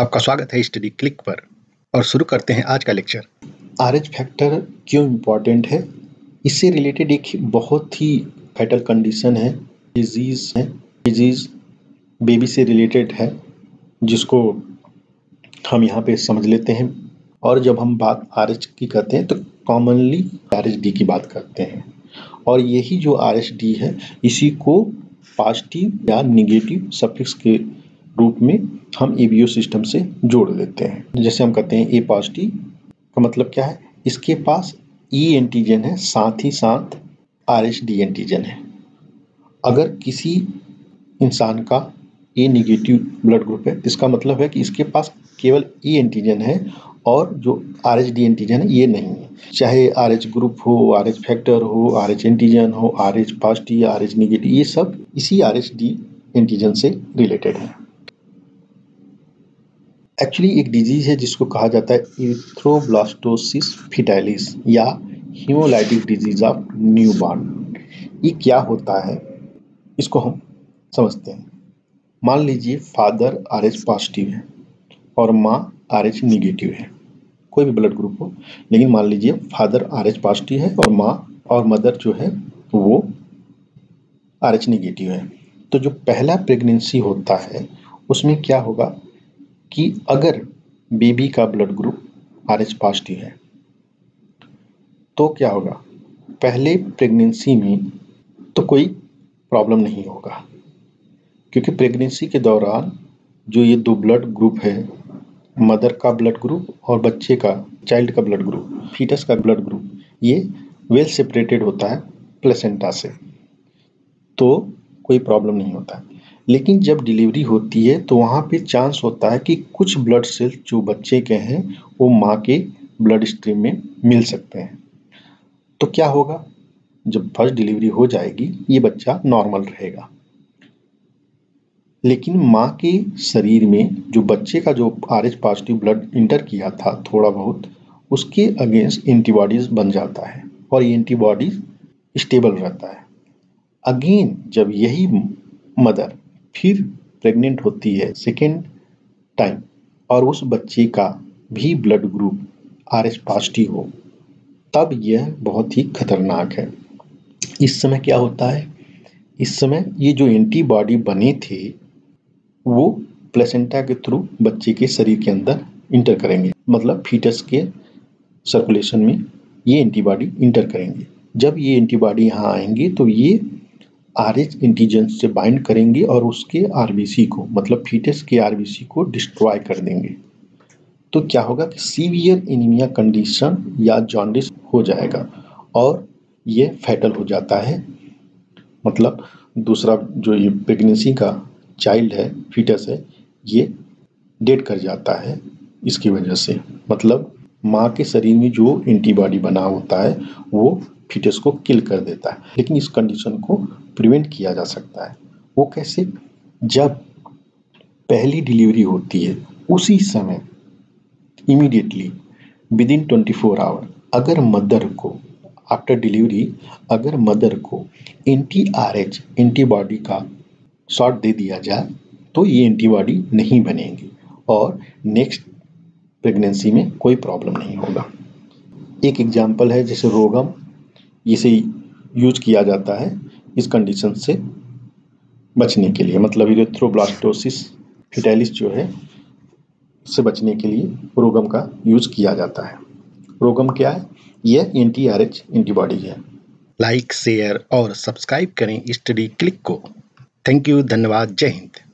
आपका स्वागत है स्टडी क्लिक पर और शुरू करते हैं आज का लेक्चर। आरएच फैक्टर क्यों इम्पॉर्टेंट है, इससे रिलेटेड एक बहुत ही फैटल कंडीशन है, डिजीज़ बेबी से रिलेटेड है, जिसको हम यहाँ पे समझ लेते हैं। और जब हम बात आरएच की करते हैं तो कॉमनली आरएचडी की बात करते हैं, और यही जो आरएचडी है इसी को पॉजिटिव या निगेटिव सफिक्स के रूप में हम एबीओ सिस्टम से जोड़ देते हैं। जैसे हम कहते हैं ए पॉजिटिव का मतलब क्या है, इसके पास ई एंटीजन है, साथ ही साथ आरएचडी एंटीजन है। अगर किसी इंसान का ए नेगेटिव ब्लड ग्रुप है, इसका मतलब है कि इसके पास केवल ई एंटीजन है और जो आरएचडी एंटीजन है ये नहीं है। चाहे आरएच ग्रुप हो, आरएच फैक्टर हो, आरएच एंटीजन हो, आरएच पॉजिटिव, आरएच नेगेटिव, ये सब इसी आरएचडी एंटीजन से रिलेटेड है। एक्चुअली एक डिजीज़ है जिसको कहा जाता है इरिथ्रोब्लास्टोसिस फिटालिस या हीमोलाइटिक डिजीज ऑफ न्यूबॉर्न। ये क्या होता है इसको हम समझते हैं। मान लीजिए फादर आरएच पॉजिटिव है और माँ आरएच नेगेटिव है, कोई भी ब्लड ग्रुप हो, लेकिन मान लीजिए फादर आरएच पॉजिटिव है और माँ और मदर जो है वो आरएच नेगेटिव है। तो जो पहला प्रेगनेंसी होता है उसमें क्या होगा कि अगर बेबी का ब्लड ग्रुप आरएच पॉजिटिव है तो क्या होगा, पहले प्रेगनेंसी में तो कोई प्रॉब्लम नहीं होगा, क्योंकि प्रेगनेंसी के दौरान जो ये दो ब्लड ग्रुप है, मदर का ब्लड ग्रुप और बच्चे का, चाइल्ड का ब्लड ग्रुप, फीटस का ब्लड ग्रुप, ये वेल सेपरेटेड होता है प्लेसेंटा से, तो कोई प्रॉब्लम नहीं होता है। लेकिन जब डिलीवरी होती है तो वहाँ पे चांस होता है कि कुछ ब्लड सेल जो बच्चे के हैं वो माँ के ब्लड स्ट्रीम में मिल सकते हैं। तो क्या होगा, जब फर्स्ट डिलीवरी हो जाएगी ये बच्चा नॉर्मल रहेगा, लेकिन माँ के शरीर में जो बच्चे का जो आरएच पॉजिटिव ब्लड इंटर किया था थोड़ा बहुत, उसके अगेंस्ट एंटीबॉडीज बन जाता है और ये एंटीबॉडीज स्टेबल रहता है। अगेन जब यही मदर फिर प्रेग्नेंट होती है सेकेंड टाइम और उस बच्चे का भी ब्लड ग्रुप आरएच पॉजिटिव हो, तब यह बहुत ही खतरनाक है। इस समय क्या होता है, इस समय ये जो एंटीबॉडी बने थे वो प्लेसेंटा के थ्रू बच्चे के शरीर के अंदर इंटर करेंगे, मतलब फीटस के सर्कुलेशन में ये एंटीबॉडी इंटर करेंगे। जब ये एंटीबॉडी यहाँ आएंगे तो ये आरएच एंटीजन से बाइंड करेंगे और उसके आरबीसी को, मतलब फीटस के आरबीसी को डिस्ट्रॉय कर देंगे। तो क्या होगा कि सीवियर एनीमिया कंडीशन या जॉन्डिस हो जाएगा और ये फैटल हो जाता है। मतलब दूसरा जो ये प्रेगनेंसी का चाइल्ड है, फीटस है, ये डेड कर जाता है इसकी वजह से। मतलब माँ के शरीर में जो एंटीबॉडी बना होता है वो फीटस को किल कर देता है। लेकिन इस कंडीशन को प्रिवेंट किया जा सकता है। वो कैसे, जब पहली डिलीवरी होती है उसी समय इमीडिएटली विदिन 24 आवर अगर मदर को, आफ्टर डिलीवरी अगर मदर को एंटी आरएच एंटीबॉडी का शॉट दे दिया जाए तो ये एंटीबॉडी नहीं बनेंगी और नेक्स्ट प्रेगनेंसी में कोई प्रॉब्लम नहीं होगा। एक एग्जांपल है जैसे रोगम, इसे यूज किया जाता है इस कंडीशन से बचने के लिए, मतलब इरेथ्रोब्लास्टोसिस फिटालिस जो है इससे बचने के लिए रोगम का यूज किया जाता है। रोगम क्या है, यह एंटी आरएच एंटीबॉडी है। लाइक, शेयर और सब्सक्राइब करें स्टडी क्लिक को। थैंक यू, धन्यवाद, जय हिंद।